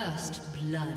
First blood.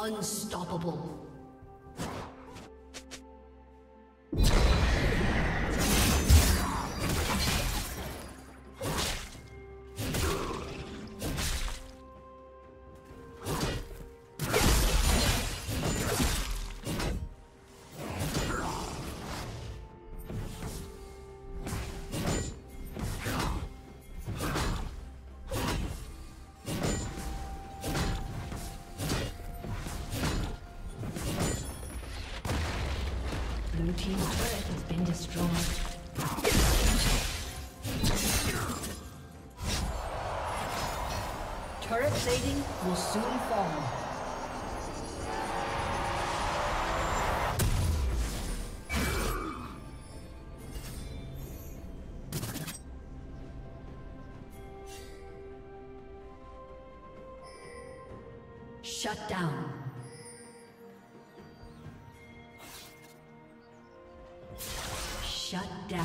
Unstoppable. team's turret has been destroyed. Turret plating will soon fall. Shut down. Shut down.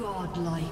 Godlike.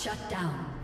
Shut down.